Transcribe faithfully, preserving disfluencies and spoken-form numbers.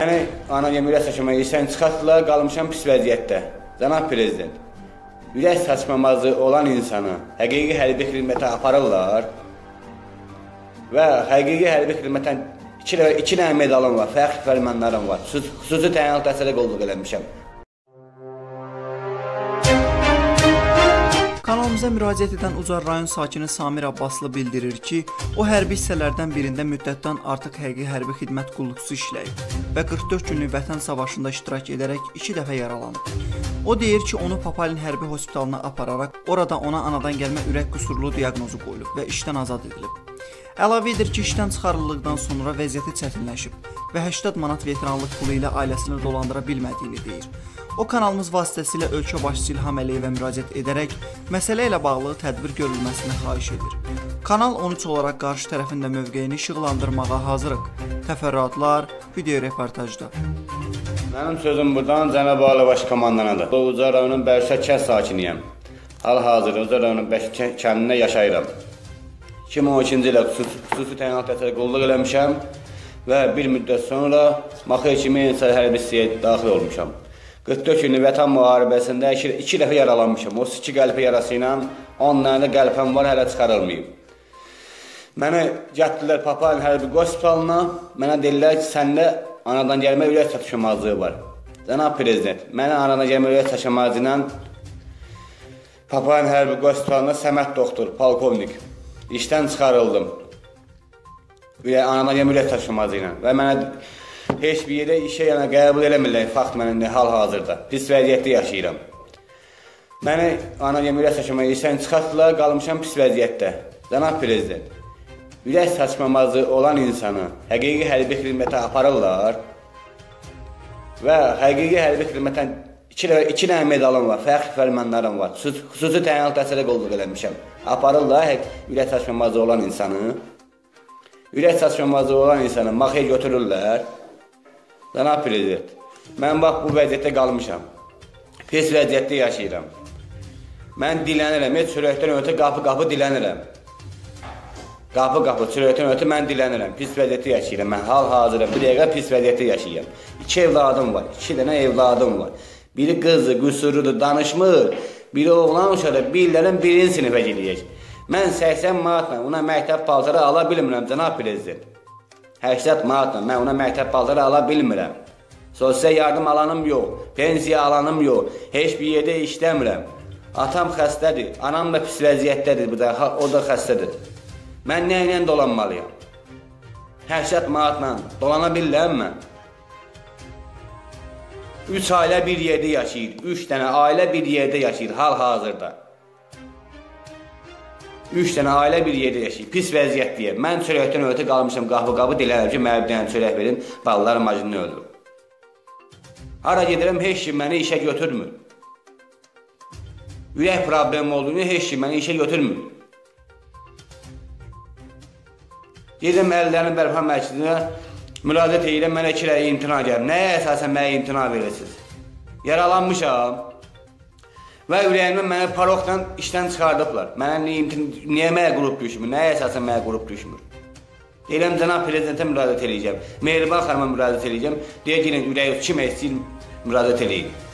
Məni ana yem ürək çatışmazlığı ilə çıxartdılar, qalmışam pis vəziyyətdə. Cənab prezident, ürək çatışmazlığı olan insanı həqiqi hərbi xidmətə aparırlar və həqiqi hərbi xidmətdən iki dənə medalım var, fəxri fərmanlarım var. Xüsusi təyinat təhsilə qolluq eləmişəm. Kanalımıza müraciət edən Ucar rayon sakini Samir Abbaslı bildirir ki, o hərbi hissələrdən birində müddətdən artıq həqiqi hərbi xidmət qulluqçusu işləyib və qırx dörd günlük vətən savaşında iştirak edərək iki dəfə yaralanıb. O deyir ki, onu Papalin hərbi hospitalına apararaq orada ona anadan gəlmə ürək qüsurlu diaqnozu qoyulub və işdən azad edilib. Əlavə edir ki, işdən çıxarıldıqdan sonra vəziyyəti çətinləşib və səksən manat veteranlıq pulu ilə ailəsini dolandıra bilmədiyini deyir. O, kanalımız vasitəsilə ölkə başçısı İlham Əliyevə müraciət edərək məsələ ilə bağlı tədbir görülməsini xahiş edir. Kanal on üç olaraq qarşı tərəfində mövqeyini işıqlandırmağa hazırıq. Təfərrüatlar video reportajda. Mənim sözüm buradan Cənab Ali Baş komandanadır. Ucar rayonunun Bəşkək kənd sakiniyəm. Hal-hazırda Ucar rayonunun Bəşkək kəndində yaşayıram. iki min on ikinci ilə xüsusi təyinat təhsilə qulluq eləmişəm və bir müddət sonra Maxey kimi hərbi hissəyə daxil olmuşam. qırx dörd günlük vətən müharibəsində iki dəfə yaralanmışam. O iki qəlpə yarası ilə on dənə də qəlpəm var, hələ çıxarılmayıb. Mənə gətirdilər Papalin hərbi hospitalına. Mənə dedilər ki, səndə anadan gəlmə ürək çatışmazlığı var. Cənab prezident, mənə anadan gəlmə ürək çatışmazlığı ilə Papalin hərbi hospitalına Səməd doktor, polkovnik. İşdən çıxarıldım. Anadan gəlmə ürək çatışmazlığı ilə və mənə heç bir yerə işə yana qəbul eləmirlər, fakt mənimlə hal-hazırda. Pis vəziyyətdə yaşayıram. Məni ana yem ürək çatışmazlığı ilə çıxartdılar, qalmışam pis vəziyyətdə. Cənab prezident, ürək çatışmazlığı olan insanı həqiqi hərbi xidmətə aparırlar və həqiqi hərbi xidmətdən iki dənə medalım var, fəxri fərmanlarım var. Xüsusi təyinat təhsilə qolluq eləmişəm. Aparırlar ürək çatışmazlığı olan insanı. Ürək çatışmazlığı olan insanı Maxeyə götürürlər. Cənab prezident, mən bax bu vəziyyətdə qalmışam, pis vəziyyətdə yaşayıram. Mən dilənirəm, heç çörəkdən ötə qapı-qapı dilənirəm. Qapı-qapı, çörəkdən ötə mən dilənirəm, pis vəziyyətdə yaşayıram. Mən hal-hazırda bir dəqiqə pis vəziyyətdə yaşayıram. İki evladım var, iki dənə evladım var. Biri qızdır, qüsurludur, danışmır. Biri oğlan uşaqdır, birlərin birinci sinifə girəcək. Mən səksən manatla ona məktəb paltarı ala bilmirəm, cənab prezident. səksən manatla mən ona məktəb paltarı ala bilmirəm. Sosial yardım alanım yox, pensiya alanım yox, heç bir yerdə işləmirəm. Atam xəstədir, anam da pis vəziyyətdədir, o da xəstədir. Mən nə ilə dolanmalıyam? səksən manatla dolana bilirəm mən. Üç ailə bir yerdə yaşayır, üç dənə ailə bir yerdə yaşayır hal-hazırda. Üç dənə ailə bir yerdə yaşayır, pis vəziyyət deyir. Mən çörəkdən ötə qalmışam, qapı-qapı dilənirəm ki, mənə bir dənə çörək verin, balalarım acından öldürür. Hara gedirəm, heç kim məni işə götürmür. Ürək problemi olduğunu heç kim məni işə götürmür. Gedim əllərinin bərpa mərkəzinə, müraciət edirəm, mənə kirəyə imtina gəlir. Nəyə əsasən mənə imtina verirsiniz? Yaralanmışam. Və ürəyimdən mənə paroxla işdən çıxardıblar. Mənə niyə mənə qrup düşmür, nəyə əsasən mənə qrup düşmür? Deyirəm, cənab prezidentə müraciət edəcəm, Mehriban xanıma müraciət edəcəm, deyə gəlin, ürək kim istəyir müraciət edəyim.